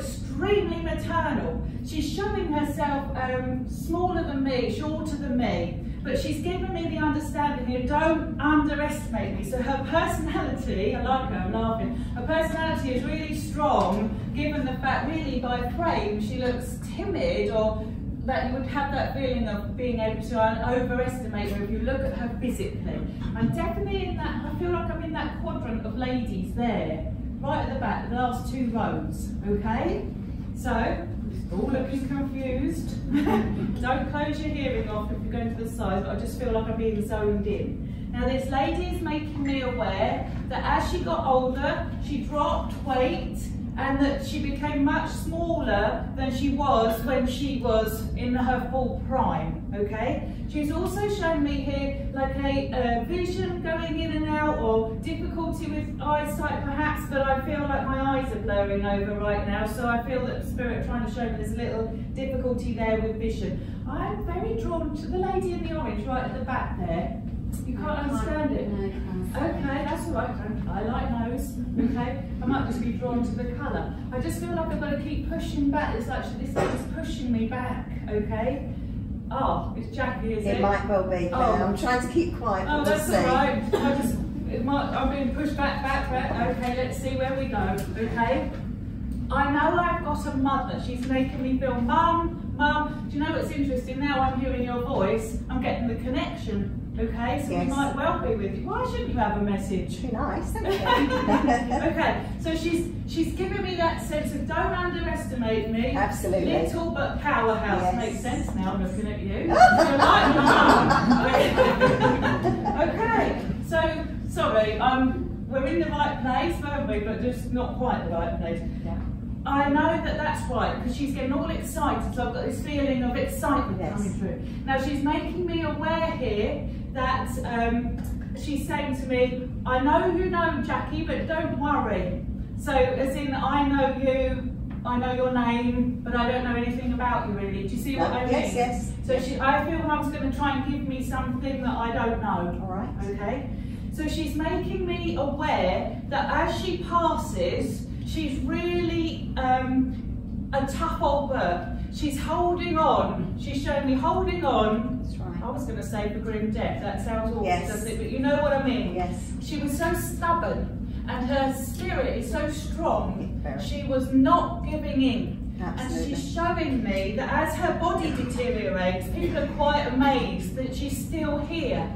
extremely maternal. She's showing herself smaller than me, shorter than me, but she's given me the understanding, you don't underestimate me. So her personality, I like her, I'm laughing, her personality is really strong, given the fact really by frame she looks timid, or that you would have that feeling of being able to overestimate her if you look at her physically. I'm definitely in that, I feel like I'm in that quadrant of ladies there, right at the back, the last two rows, okay? So, all looking confused. Don't close your hearing off if you're going to the sides, but I just feel like I'm being zoned in. Now this lady is making me aware that as she got older, she dropped weight, and that she became much smaller than she was when she was in her full prime, okay? She's also shown me here like a vision going in and out, or difficulty with eyesight perhaps, but I feel like my eyes are blurring over right now, so I feel that Spirit trying to show me there's a little difficulty there with vision. I'm very drawn to the lady in the orange right at the back there. You can't understand it? Okay, that's all right. I like those. Okay, I might just be drawn to the colour. I just feel like I've got to keep pushing back. It's like this is pushing me back. Okay. Oh, it's Jackie, is it? It might well be. Oh. I'm trying to keep quiet. Oh, that's all right. I'm being pushed back. Okay, let's see where we go. Okay. I know I've got a mother. She's making me feel mum. Do you know what's interesting? Now I'm hearing your voice. I'm getting the connection. Okay, so yes. We might well be with you. Why shouldn't you have a message? Be nice, thank you. Okay, so she's given me that sense of don't underestimate me. Absolutely. Little but powerhouse. Yes. Makes sense now, I'm looking at you. You're like mum. Okay, so, sorry, we're in the right place, weren't we? But just not quite the right place. Yeah. I know that that's right, because she's getting all excited, so I've got this feeling of excitement coming through. Now she's making me aware here that she's saying to me, I know you know Jackie, but don't worry. So as in, I know you, I know your name, but I don't know anything about you really. Do you see what I mean? Yes, yes. So I feel Mum's going to try and give me something that I don't know. All right. Okay. So she's making me aware that as she passes, she's really a tough old bird. She's holding on. She's showing me holding on. That's right. I was going to say for grim death. That sounds awful, doesn't it? But you know what I mean. Yes. She was so stubborn, and her spirit is so strong. She was not giving in. Absolutely. And she's showing me that as her body deteriorates, people are quite amazed that she's still here.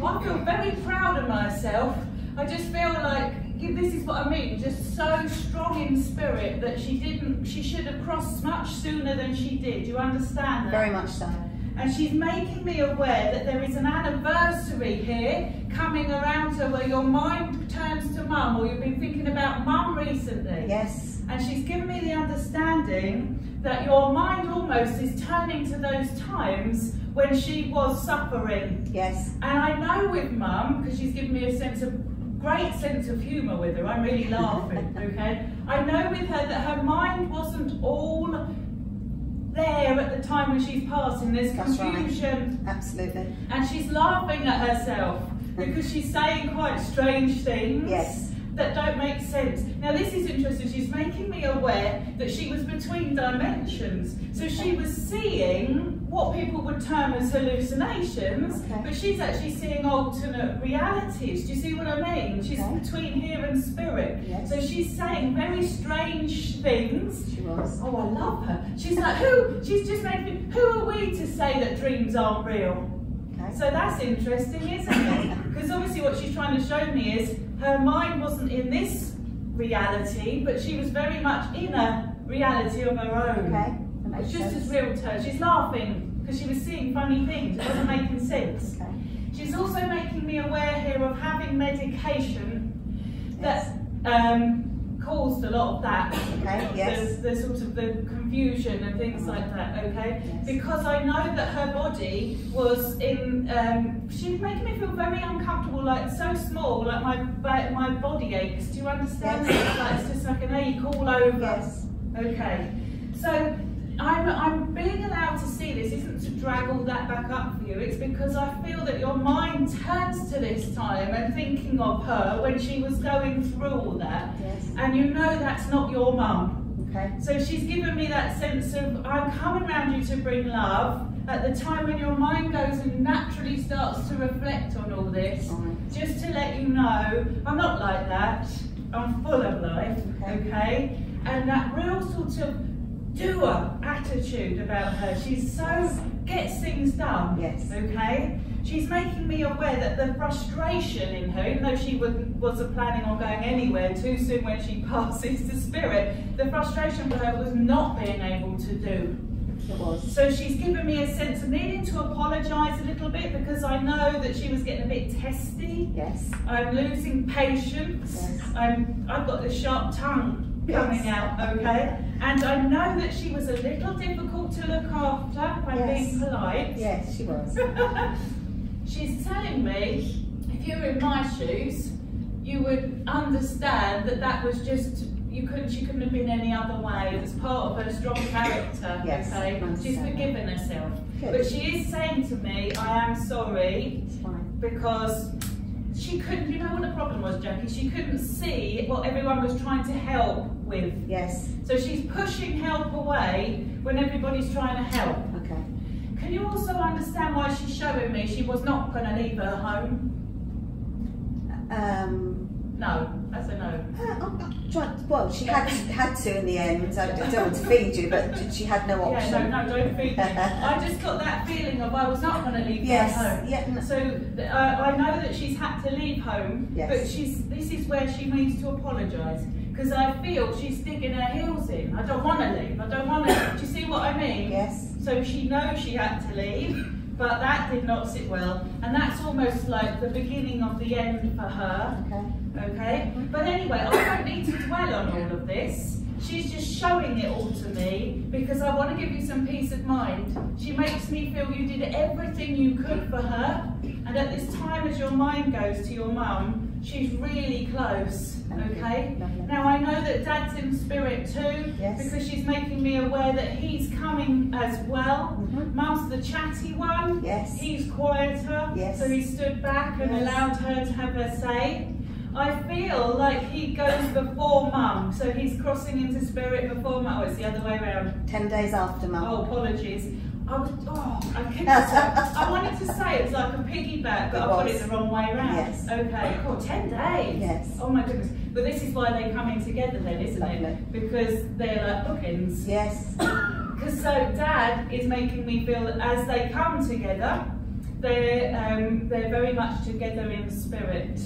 Well, I feel very proud of myself. I just feel like, this is what I mean, just so strong in spirit that she should have crossed much sooner than she did. You understand that? Very much so. And she's making me aware that there is an anniversary here coming around her where your mind turns to mum, or you've been thinking about mum recently. Yes. And she's given me the understanding that your mind almost is turning to those times when she was suffering. Yes. And I know with mum, because she's given me a great sense of humour with her, I'm really laughing, okay? I know with her that her mind wasn't all there at the time when she's passing, there's confusion. Right. Absolutely. And she's laughing at herself because she's saying quite strange things that don't make sense. Now this is interesting, she's making me aware that she was between dimensions. So she was seeing what people would term as hallucinations, but she's actually seeing alternate realities. Do you see what I mean? She's between here and spirit. Yes. So she's saying very strange things. She was. Oh, I love her. She's like, she's just making, who are we to say that dreams aren't real? Okay. So that's interesting, isn't it? Because obviously what she's trying to show me is, her mind wasn't in this reality, but she was very much in a reality of her own. Okay. It's just as real to her. She's laughing because she was seeing funny things. It wasn't making sense. Okay. She's also making me aware here of having medication that caused a lot of that. Okay. Yes. The sort of the confusion and things like that. Okay. Yes. Because I know that her body was in. She was making me feel very uncomfortable, like so small, like my body aches. Do you understand? Yes. Like it's just like an ache all over. Yes. Okay. So I'm being allowed to see this isn't to drag all that back up for you. It's because I feel that your mind turns to this time and thinking of her when she was going through all that. Yes. And you know that's not your mum. Okay. So she's given me that sense of, I'm coming around you to bring love. At the time when your mind goes and naturally starts to reflect on all this, right, just to let you know, I'm not like that. I'm full of life, okay? And that real sort of doer attitude about her. She's so, gets things done, yes, okay? She's making me aware that the frustration in her, even though she wasn't planning on going anywhere too soon when she passes the spirit, the frustration for her was not being able to do. It was. So she's given me a sense of needing to apologise a little bit because I know that she was getting a bit testy. Yes. I'm losing patience. Yes. I've got this sharp tongue coming out, okay? And I know that she was a little difficult to look after, by being polite. Yes, she was. She's telling me, if you were in my shoes, you would understand that that was just... She couldn't have been any other way. It was part of her strong character. Yes, okay? She's forgiven herself. Good. But she is saying to me, I am sorry, because she couldn't, you know what the problem was, Jackie? She couldn't see what everyone was trying to help with. Yes. So she's pushing help away when everybody's trying to help. Okay. Can you also understand why she's showing me she was not going to leave her home? No. That's a no. Well, she had to in the end. I don't want to feed you, but she had no option. Yeah, no, don't feed me. I just got that feeling of I was not going to leave her home. Yeah, no. So I know that she's had to leave home, but this is where she needs to apologise, because I feel she's digging her heels in. I don't want to leave. I don't want to. Do you see what I mean? Yes. So she knows she had to leave. But that did not sit well, and that's almost like the beginning of the end for her, okay? But anyway, I don't need to dwell on all of this. She's just showing it all to me because I want to give you some peace of mind. She makes me feel you did everything you could for her, and at this time as your mind goes to your mum, she's really close, okay? Now I know that Dad's in spirit too, because she's making me aware that he's coming as well. Mum's the chatty one, he's quieter, so he stood back and allowed her to have her say. I feel like he goes before Mum, so he's crossing into spirit before Mum. Oh, it's the other way around. 10 days after Mum. Oh, apologies. I wanted to say it's like a piggyback, but I put it the wrong way around. Yes. Okay, cool. 10 days. Yes. Oh my goodness. But this is why they're coming together then, isn't it? Because they're like bookings. Yes. Because so Dad is making me feel that as they come together, they're very much together in spirit.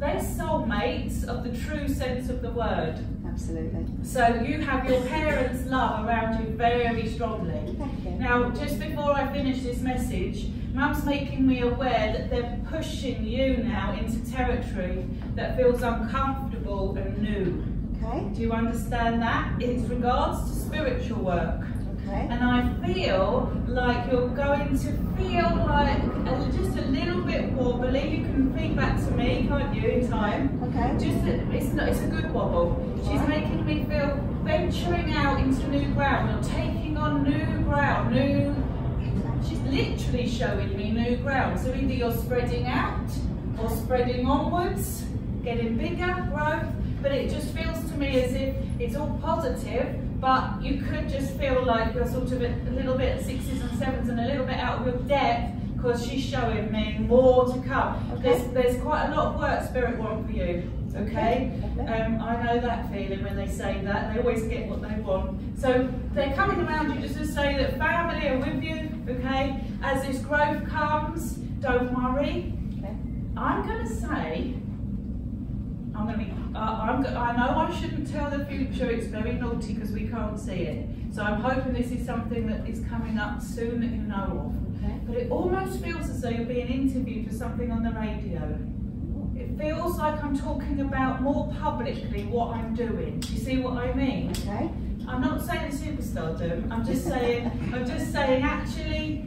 They're soulmates of the true sense of the word. Absolutely. So you have your parents' love around you very strongly. Thank you. Now, just before I finish this message, Mum's making me aware that they're pushing you now into territory that feels uncomfortable and new. Okay. Do you understand that? It's regards to spiritual work. Okay. And I feel like you're going to feel like just a little bit wobbly. You can feed back to me, can't you, in time? Okay. Just it's a good wobble. She's making me feel venturing out into new ground. You're taking on new ground, she's literally showing me new ground. So either you're spreading out or spreading onwards, getting bigger, growth, but it just feels to me as if it's all positive. But you could just feel like you're sort of a little bit at 6s and 7s and a little bit out of your depth because she's showing me more to come. Okay. There's quite a lot of work Spirit want for you, okay? I know that feeling when they say that. They always get what they want. So they're coming around you just to say that family are with you, okay? As this growth comes, don't worry. Okay. I'm going to say... I know I shouldn't tell the future, it's very naughty because we can't see it. So I'm hoping this is something that is coming up soon that you know of. Okay. But it almost feels as though you're being interviewed for something on the radio. It feels like I'm talking about more publicly what I'm doing. Do you see what I mean? Okay. I'm not saying superstardom, I'm just saying, actually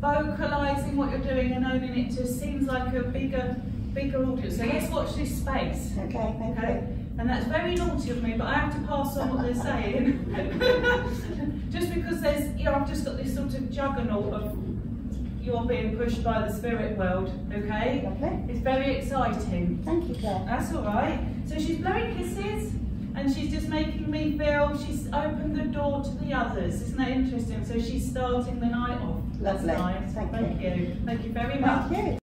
vocalising what you're doing and owning it just seems like a bigger audience. So let's watch this space. Okay, thank you. And that's very naughty of me, but I have to pass on what they're saying. Just because there's, you know, I've just got this sort of juggernaut of you're being pushed by the spirit world, okay? Lovely. It's very exciting. Thank you, Claire. That's all right. So she's blowing kisses and she's just making me feel she's opened the door to the others. Isn't that interesting? So she's starting the night off. Lovely. That's nice. Thank you. Thank you very much. Thank you.